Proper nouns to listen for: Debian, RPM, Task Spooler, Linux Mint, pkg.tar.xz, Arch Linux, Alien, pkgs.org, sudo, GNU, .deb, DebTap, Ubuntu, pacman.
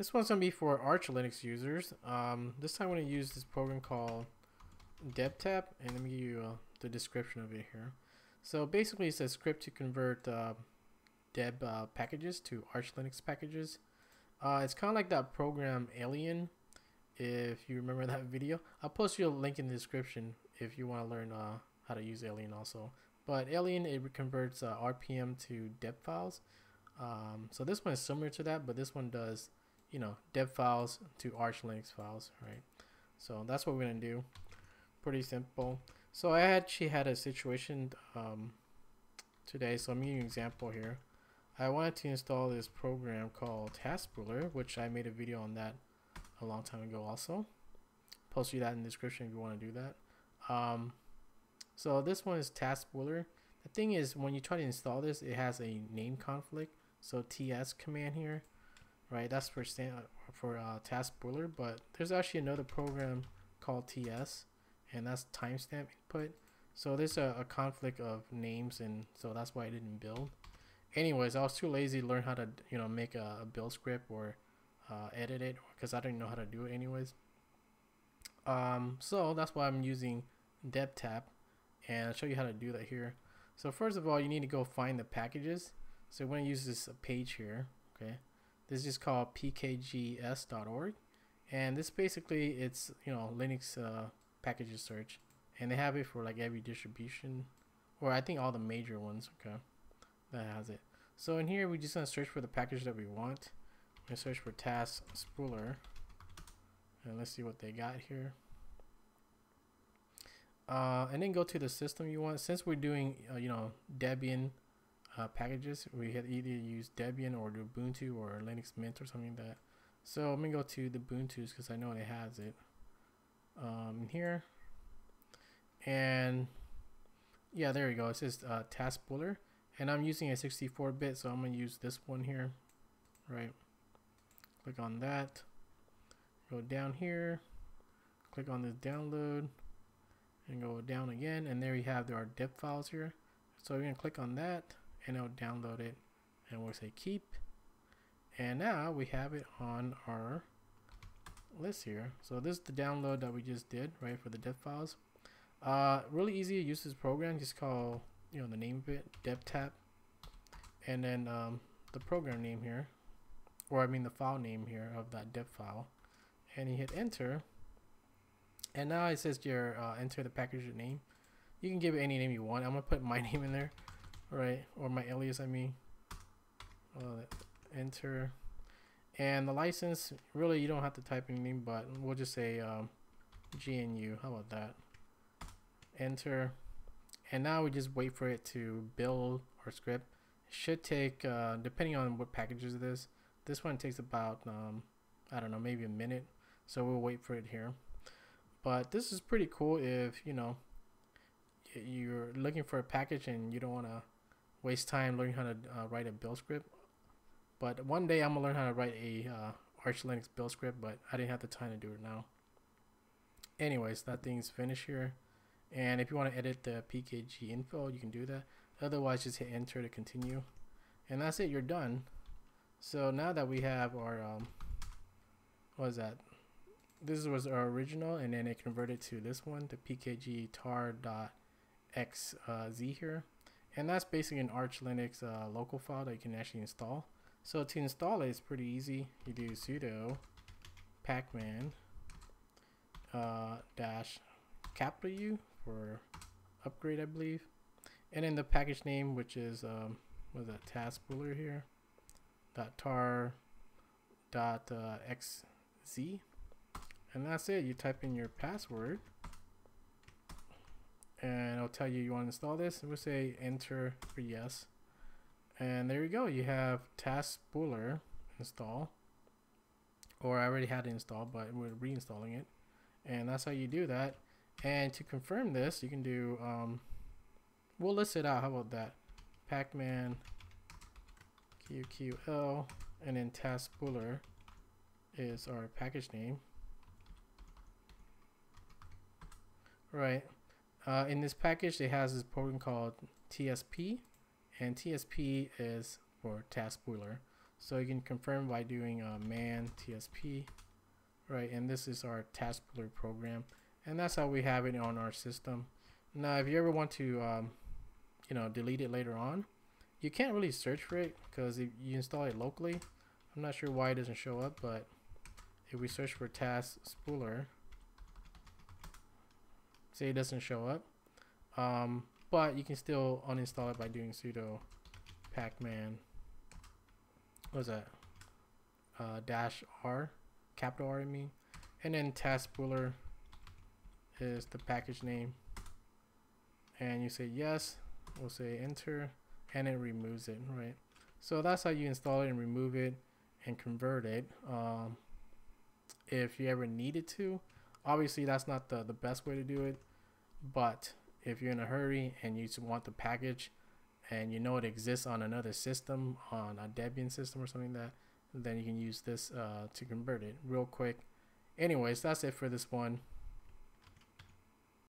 This one's going to be for Arch Linux users. This time I'm going to use this program called DebTap, and let me give you the description of it here. So basically it's a script to convert deb packages to Arch Linux packages. It's kind of like that program Alien, if you remember that video. I'll post you a link in the description if you want to learn how to use Alien also. But Alien, it converts RPM to deb files. So this one is similar to that, but this one does, you know, deb files to Arch Linux files, right? So that's what we're going to do. Pretty simple. So I actually had a situation today, so I'm giving you an example here. I wanted to install this program called Task Spooler, which I made a video on that a long time ago also. Post you that in the description if you want to do that. So this one is Task Spooler. The thing is, when you try to install this, it has a name conflict. So TS command here, right? That's for Task Spooler, but there's actually another program called TS, and that's timestamp input. So there's a conflict of names, and so that's why I didn't build. Anyways, I was too lazy to learn how to, you know, make a build script or edit it, because I didn't know how to do it anyways. So that's why I'm using DebTap, and I'll show you how to do that here. So first of all, you need to go find the packages. So we're going to use this page here. Okay, this is called pkgs.org, and this basically, it's, you know, Linux packages search, and they have it for like every distribution, or I think all the major ones. Okay, that has it. So in here, we're just gonna search for the package that we want. We're gonna search for Task Spooler, and let's see what they got here. And then go to the system you want. Since we're doing you know, Debian packages, we had either use Debian or Ubuntu or Linux Mint or something like that. So I'm gonna go to the Ubuntu's because I know it has it. Here, and yeah, there we go. It says Task Spooler, and I'm using a 64-bit, so I'm gonna use this one here, right? Click on that, go down here, click on this download, and go down again, and there we have there are deb files here. So we're gonna click on that, and it'll download it, and we'll say keep, and now we have it on our list here. So this is the download that we just did, right, for the deb files. Really easy to use this program. Just call, you know, the name of it, DebTap, and then the program name here, or I mean the file name here of that deb file, and you hit enter, and now it says your enter the package name. You can give it any name you want. I'm gonna put my name in there, right, or my alias, I mean. Enter. And the license, really, you don't have to type anything, but we'll just say GNU. How about that? Enter. And now we just wait for it to build our script. It should take, depending on what packages it is, this one takes about, I don't know, maybe a minute. So we'll wait for it here. But this is pretty cool if, you know, you're looking for a package and you don't want to waste time learning how to write a build script. But one day I'm gonna learn how to write a Arch Linux build script, but I didn't have the time to do it now. Anyways, that thing's finished here. And if you want to edit the PKG info, you can do that. Otherwise, just hit enter to continue. And that's it, you're done. So now that we have our, what is that? This was our original, and then it converted to this one, the PKG tar.xz here. And that's basically an Arch Linux local file that you can actually install. So to install it, it's pretty easy. You do sudo pacman -u for upgrade, I believe, and then the package name, which is what is that, Task Spooler here, .tar.xz, and that's it. You type in your password, and it'll tell you you want to install this, and we'll say enter for yes. And there you go, you have Task Spooler install, or I already had it installed, but we're reinstalling it. And that's how you do that. And to confirm this, you can do, we'll list it out, how about that? Pacman qql, and then Task Spooler is our package name. Right, in this package, it has this program called TSP, and TSP is for Task Spooler. So you can confirm by doing man tsp, right? And this is our Task Spooler program, and that's how we have it on our system. Now if you ever want to you know, delete it later on, you can't really search for it because you install it locally. I'm not sure why it doesn't show up, but if we search for Task Spooler, see, it doesn't show up. But you can still uninstall it by doing sudo pacman, what's that, dash R, capital R I mean, and then Task Spooler is the package name, and you say yes, we'll say enter, and it removes it, right? So that's how you install it and remove it and convert it, if you ever needed to. Obviously that's not the best way to do it, but if you're in a hurry and you want the package and you know it exists on another system, on a Debian system or something like that, then you can use this to convert it real quick. Anyways, that's it for this one.